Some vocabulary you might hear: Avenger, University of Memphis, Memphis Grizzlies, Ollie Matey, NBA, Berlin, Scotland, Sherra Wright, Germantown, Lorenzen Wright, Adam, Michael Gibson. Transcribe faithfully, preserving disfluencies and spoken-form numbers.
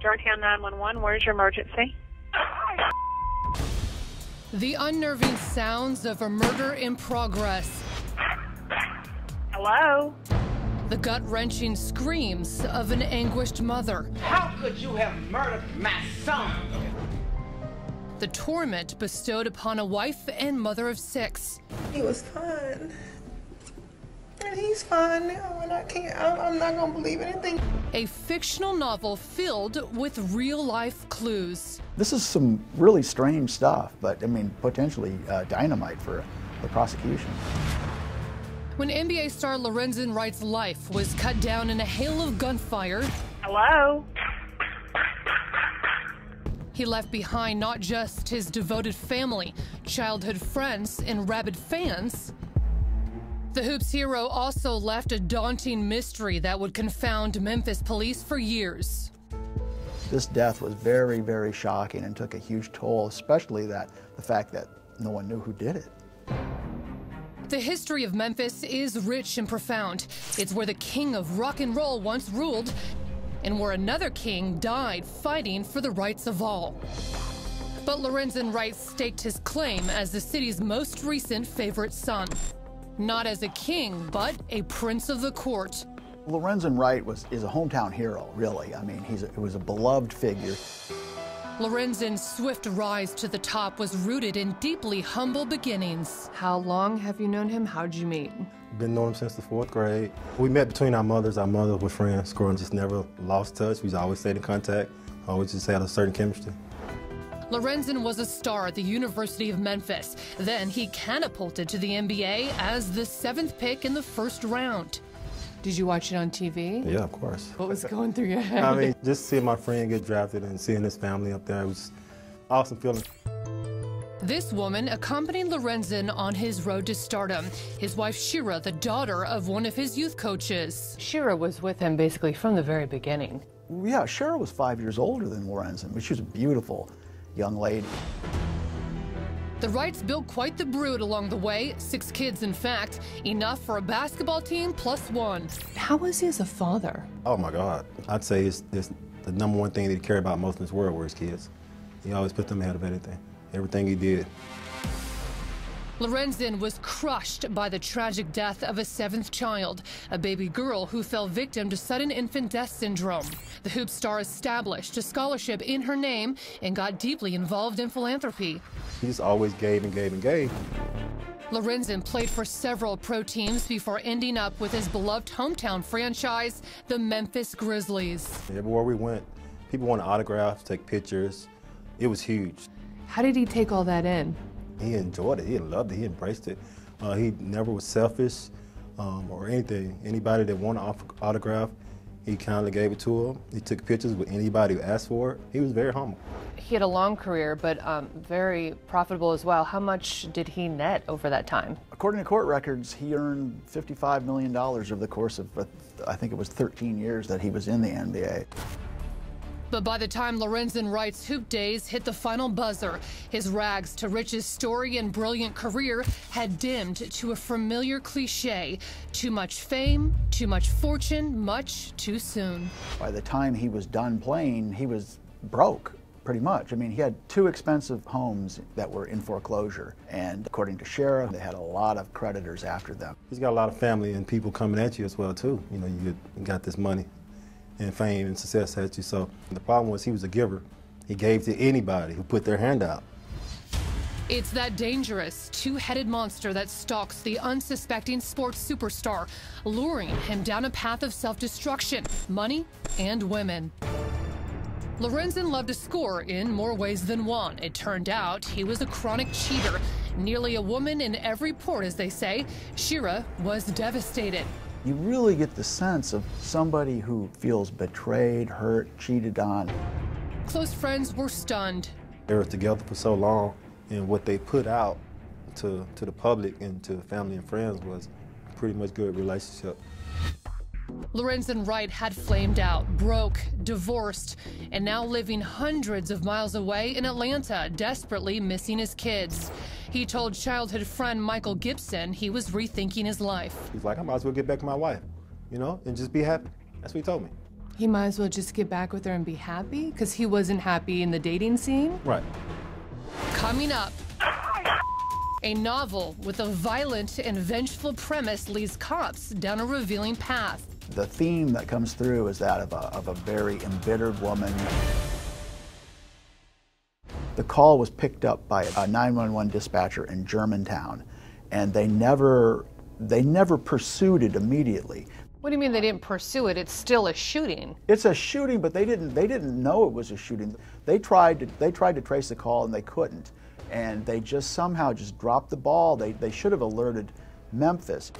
Germantown nine one one, where's your emergency? The unnerving sounds of a murder in progress. Hello? The gut-wrenching screams of an anguished mother. How could you have murdered my son? The torment bestowed upon a wife and mother of six. He was fine. And he's fine now, and I can't, I'm not gonna believe anything. A fictional novel filled with real-life clues. This is some really strange stuff, but I mean, potentially uh, dynamite for the prosecution. When N B A star Lorenzen Wright's life was cut down in a hail of gunfire. Hello? He left behind not just his devoted family, childhood friends, and rabid fans. The Hoops hero also left a daunting mystery that would confound Memphis police for years. This death was very, very shocking and took a huge toll, especially that the fact that no one knew who did it. The history of Memphis is rich and profound. It's where the king of rock and roll once ruled, and where another king died fighting for the rights of all. But Lorenzen Wright staked his claim as the city's most recent favorite son. Not as a king, but a prince of the court. Lorenzen Wright was, is a hometown hero, really. I mean, he's a, he was a beloved figure. Lorenzen's swift rise to the top was rooted in deeply humble beginnings. How long have you known him? How'd you meet? Been knowing him since the fourth grade. We met between our mothers. Our mothers were friends. Growing just never lost touch. We always stayed in contact. Always just had a certain chemistry. Lorenzen was a star at the University of Memphis. Then he catapulted to the N B A as the seventh pick in the first round. Did you watch it on T V? Yeah, of course. What was going through your head? I mean, just seeing my friend get drafted and seeing his family up there, it was awesome feeling. This woman accompanied Lorenzen on his road to stardom. His wife, Sherra, the daughter of one of his youth coaches. Sherra was with him basically from the very beginning. Yeah, Sherra was five years older than Lorenzen, but she was a beautiful young lady. The Wrights built quite the brood along the way, six kids in fact, enough for a basketball team plus one. How was he as a father? Oh my God. I'd say it's, it's the number one thing that he cared about most in this world were his kids. He always put them ahead of anything, everything he did. Lorenzen was crushed by the tragic death of a seventh child, a baby girl who fell victim to sudden infant death syndrome. The Hoop star established a scholarship in her name and got deeply involved in philanthropy. He just always gave and gave and gave. Lorenzen played for several pro teams before ending up with his beloved hometown franchise, the Memphis Grizzlies. Everywhere we went, people wanted autographs, take pictures. It was huge. How did he take all that in? He enjoyed it, he loved it, he embraced it. Uh, he never was selfish um, or anything. Anybody that wanted an autograph, he kindly gave it to him. He took pictures with anybody who asked for it. He was very humble. He had a long career, but um, very profitable as well. How much did he net over that time? According to court records, he earned fifty-five million dollars over the course of, I think it was thirteen years that he was in the N B A. But by the time Lorenzen Wright's hoop days hit the final buzzer, his rags to riches story and brilliant career had dimmed to a familiar cliche. Too much fame, too much fortune, much too soon. By the time he was done playing, he was broke, pretty much. I mean, he had two expensive homes that were in foreclosure. And according to Sherra, they had a lot of creditors after them. He's got a lot of family and people coming at you as well, too. You know, you got this money and fame and success at you. So the problem was he was a giver. He gave to anybody who put their hand out. It's that dangerous two-headed monster that stalks the unsuspecting sports superstar, luring him down a path of self-destruction, money, and women. Lorenzen loved to score in more ways than one. It turned out he was a chronic cheater. Nearly a woman in every port, as they say. Sherra was devastated. You really get the sense of somebody who feels betrayed, hurt, cheated on. Close friends were stunned. They were together for so long, and what they put out to, to the public and to family and friends was a pretty much good relationship. Lorenzen Wright had flamed out, broke, divorced, and now living hundreds of miles away in Atlanta, desperately missing his kids. He told childhood friend Michael Gibson he was rethinking his life. He's like, I might as well get back to my wife, you know, and just be happy. That's what he told me. He might as well just get back with her and be happy, because he wasn't happy in the dating scene. Right. Coming up, a novel with a violent and vengeful premise leads cops down a revealing path. The theme that comes through is that of a, of a very embittered woman. The call was picked up by a nine one one dispatcher in Germantown, and they never, they never pursued it immediately. What do you mean they didn't pursue it? It's still a shooting. It's a shooting, but they didn't, they didn't know it was a shooting. They tried to, they tried to trace the call, and they couldn't. And they just somehow just dropped the ball. They, they should have alerted Memphis.